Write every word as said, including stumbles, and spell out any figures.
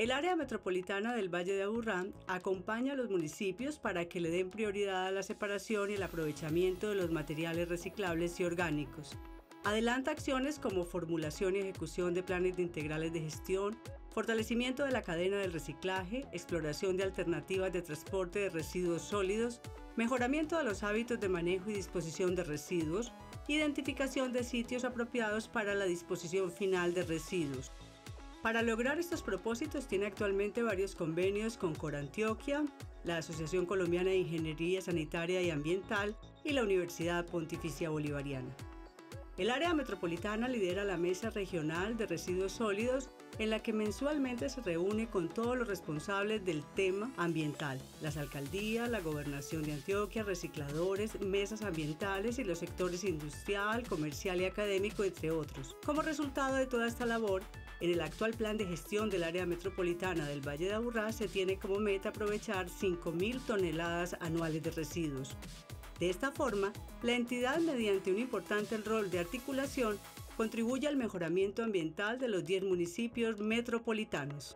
El área metropolitana del Valle de Aburrá acompaña a los municipios para que le den prioridad a la separación y el aprovechamiento de los materiales reciclables y orgánicos. Adelanta acciones como formulación y ejecución de planes de integrales de gestión, fortalecimiento de la cadena del reciclaje, exploración de alternativas de transporte de residuos sólidos, mejoramiento de los hábitos de manejo y disposición de residuos, identificación de sitios apropiados para la disposición final de residuos. Para lograr estos propósitos tiene actualmente varios convenios con Corantioquia, la Asociación Colombiana de Ingeniería Sanitaria y Ambiental y la Universidad Pontificia Bolivariana. El área metropolitana lidera la Mesa Regional de Residuos Sólidos, en la que mensualmente se reúne con todos los responsables del tema ambiental, las alcaldías, la gobernación de Antioquia, recicladores, mesas ambientales y los sectores industrial, comercial y académico, entre otros. Como resultado de toda esta labor, en el actual plan de gestión del área metropolitana del Valle de Aburrá se tiene como meta aprovechar cinco mil toneladas anuales de residuos. De esta forma, la entidad, mediante un importante rol de articulación, contribuye al mejoramiento ambiental de los diez municipios metropolitanos.